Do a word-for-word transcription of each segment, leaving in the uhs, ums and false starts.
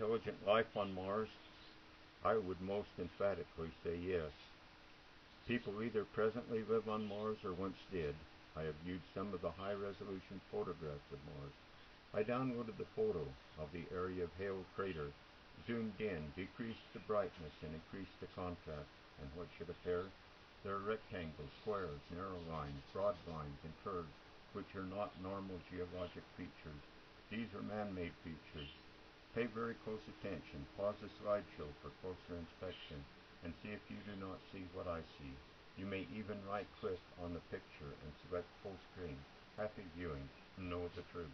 intelligent life on Mars? I would most emphatically say yes. People either presently live on Mars or once did. I have viewed some of the high-resolution photographs of Mars. I downloaded the photo of the area of Hale Crater, zoomed in, decreased the brightness, and increased the contrast, and what should appear? There are rectangles, squares, narrow lines, broad lines, and curves, which are not normal geologic features. These are man-made features. Pay very close attention, pause the slideshow for closer inspection, and see if you do not see what I see. You may even right-click on the picture and select full screen. Happy viewing, and know the truth.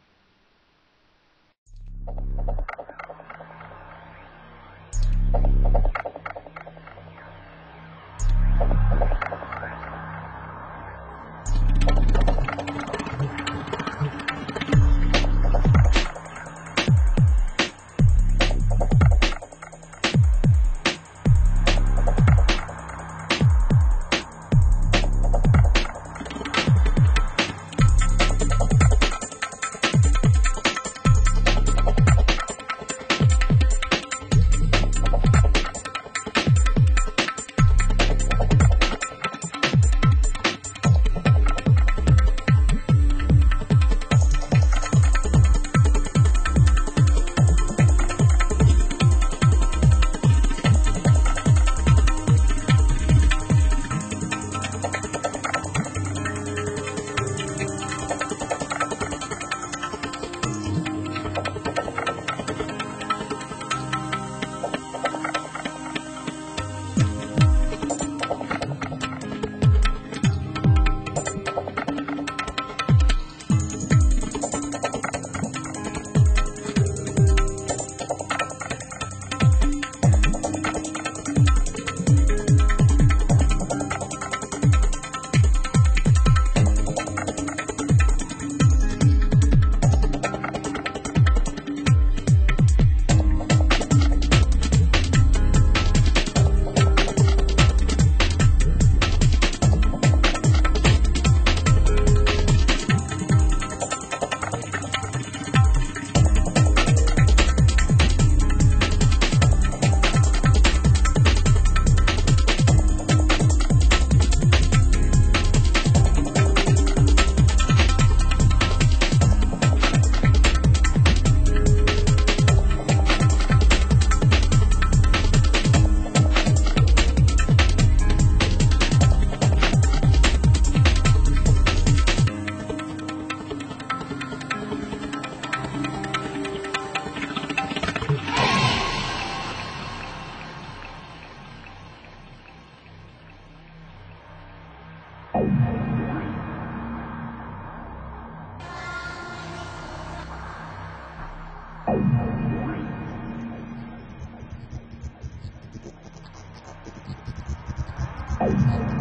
Thank you.